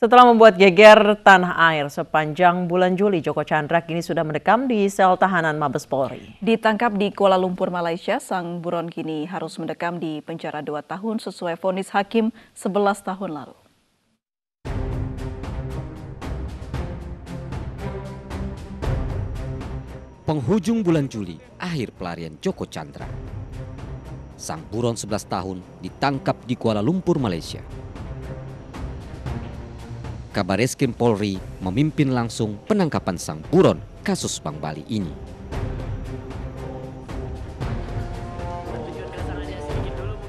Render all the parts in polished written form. Setelah membuat geger tanah air sepanjang bulan Juli, Djoko Tjandra kini sudah mendekam di sel tahanan Mabes Polri. Ditangkap di Kuala Lumpur, Malaysia, sang buron kini harus mendekam di penjara 2 tahun sesuai vonis hakim 11 tahun lalu. Penghujung bulan Juli, akhir pelarian Djoko Tjandra. Sang buron 11 tahun ditangkap di Kuala Lumpur, Malaysia. Kabareskrim Polri memimpin langsung penangkapan sang buron kasus Bank Bali ini.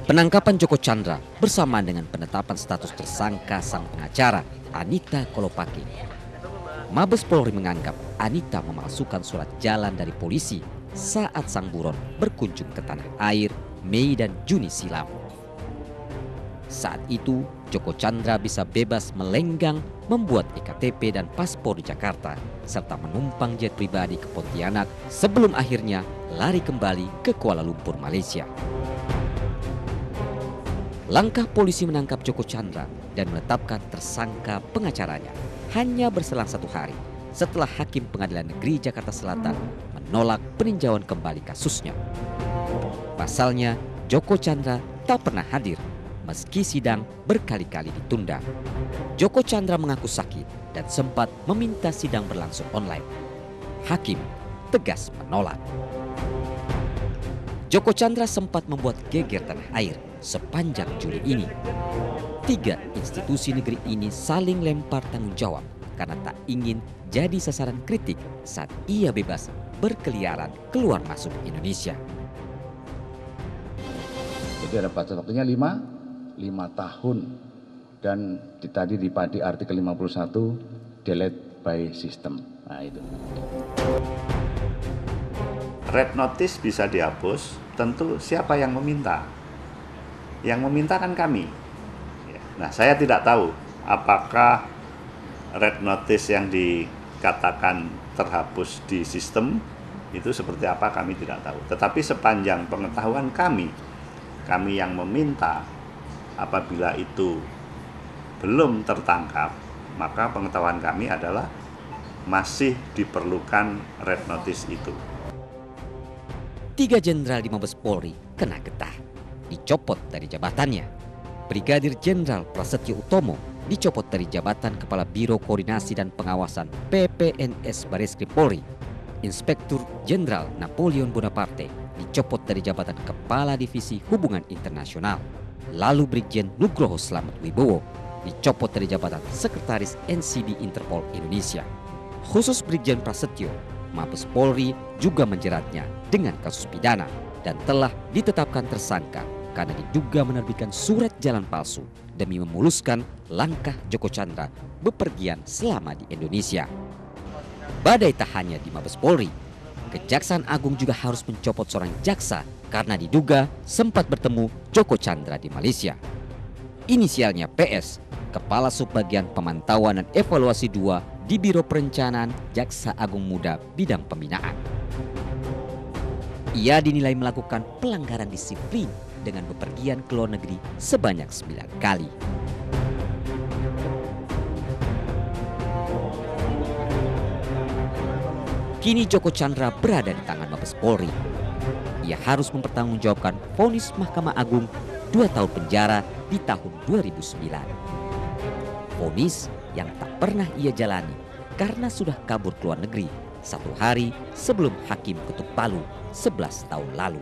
Penangkapan Djoko Tjandra bersamaan dengan penetapan status tersangka sang pengacara Anita Kolopaking. Mabes Polri menganggap Anita memalsukan surat jalan dari polisi saat sang buron berkunjung ke tanah air Mei dan Juni silam. Saat itu Djoko Tjandra bisa bebas melenggang, membuat EKTP dan paspor di Jakarta, serta menumpang jet pribadi ke Pontianak sebelum akhirnya lari kembali ke Kuala Lumpur, Malaysia. Langkah polisi menangkap Djoko Tjandra dan menetapkan tersangka pengacaranya hanya berselang 1 hari setelah Hakim Pengadilan Negeri Jakarta Selatan menolak peninjauan kembali kasusnya. Pasalnya, Djoko Tjandra tak pernah hadir meski sidang berkali-kali ditunda. Djoko Tjandra mengaku sakit dan sempat meminta sidang berlangsung online. Hakim tegas menolak. Djoko Tjandra sempat membuat geger tanah air sepanjang Juli ini. 3 institusi negeri ini saling lempar tanggung jawab karena tak ingin jadi sasaran kritik saat ia bebas berkeliaran keluar masuk Indonesia. Jadi ada batas waktunya 5 tahun, dan tadi di artikel 51 delete by system. Nah, itu. Red notice bisa dihapus, tentu siapa yang meminta? Yang meminta kan kami. Nah, saya tidak tahu apakah red notice yang dikatakan terhapus di sistem itu seperti apa, kami tidak tahu. Tetapi sepanjang pengetahuan kami yang meminta, apabila itu belum tertangkap, maka pengetahuan kami adalah masih diperlukan red notice itu. 3 jenderal di Mabes Polri kena getah, dicopot dari jabatannya. Brigadir Jenderal Prasetyo Utomo dicopot dari jabatan Kepala Biro Koordinasi dan Pengawasan PPNS Bareskrim Polri. Inspektur Jenderal Napoleon Bonaparte dicopot dari jabatan Kepala Divisi Hubungan Internasional. Lalu Brigjen Nugroho Slamet Wibowo dicopot dari jabatan Sekretaris NCB Interpol Indonesia. Khusus Brigjen Prasetyo, Mabes Polri juga menjeratnya dengan kasus pidana dan telah ditetapkan tersangka karena diduga menerbitkan surat jalan palsu demi memuluskan langkah Djoko Tjandra bepergian selama di Indonesia. Badai tak hanya di Mabes Polri, Kejaksaan Agung juga harus mencopot seorang jaksa karena diduga sempat bertemu Djoko Tjandra di Malaysia. Inisialnya PS, Kepala Subbagian Pemantauan dan Evaluasi 2 di Biro Perencanaan Jaksa Agung Muda Bidang Pembinaan. Ia dinilai melakukan pelanggaran disiplin dengan bepergian ke luar negeri sebanyak 9 kali. Kini Djoko Tjandra berada di tangan Mabes Polri. Ia harus mempertanggungjawabkan vonis Mahkamah Agung 2 tahun penjara di tahun 2009. Vonis yang tak pernah ia jalani karena sudah kabur ke luar negeri 1 hari sebelum Hakim ketuk palu 11 tahun lalu.